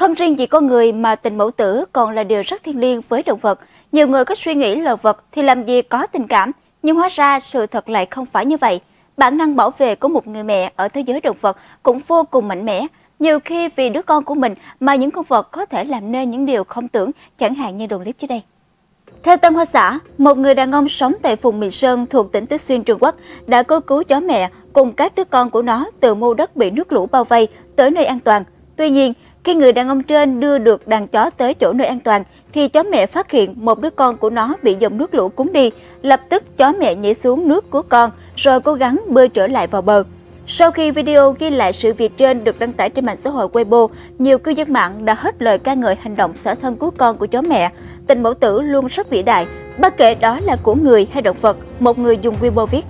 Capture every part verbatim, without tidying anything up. Không riêng gì con người mà tình mẫu tử còn là điều rất thiêng liêng với động vật. Nhiều người có suy nghĩ là vật thì làm gì có tình cảm, nhưng hóa ra sự thật lại không phải như vậy. Bản năng bảo vệ của một người mẹ ở thế giới động vật cũng vô cùng mạnh mẽ. Nhiều khi vì đứa con của mình mà những con vật có thể làm nên những điều không tưởng, chẳng hạn như đoạn clip dưới đây. Theo Tân Hoa Xã, một người đàn ông sống tại vùng Mình Sơn thuộc tỉnh Tứ Xuyên, Trung Quốc đã cứu cứu chó mẹ cùng các đứa con của nó từ mô đất bị nước lũ bao vây tới nơi an toàn. Tuy nhiên, khi người đàn ông trên đưa được đàn chó tới chỗ nơi an toàn, thì chó mẹ phát hiện một đứa con của nó bị dòng nước lũ cuốn đi. Lập tức chó mẹ nhảy xuống nước của con rồi cố gắng bơi trở lại vào bờ. Sau khi video ghi lại sự việc trên được đăng tải trên mạng xã hội Weibo, nhiều cư dân mạng đã hết lời ca ngợi hành động xả thân cứu con của chó mẹ. Tình mẫu tử luôn rất vĩ đại, bất kể đó là của người hay động vật, một người dùng Weibo viết.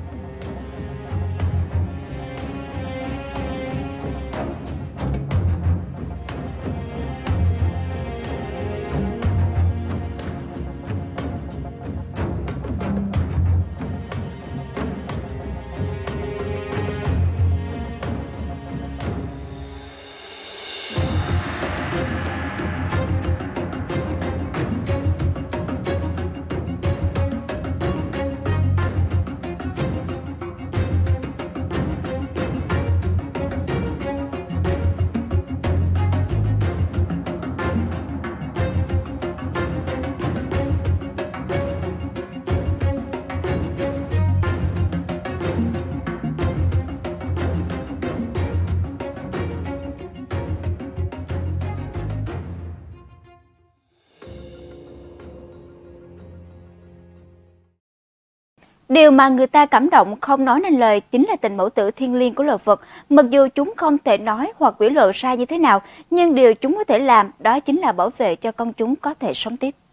Điều mà người ta cảm động không nói nên lời chính là tình mẫu tử thiêng liêng của loài vật. Mặc dù chúng không thể nói hoặc biểu lộ ra như thế nào, nhưng điều chúng có thể làm đó chính là bảo vệ cho con chúng có thể sống tiếp.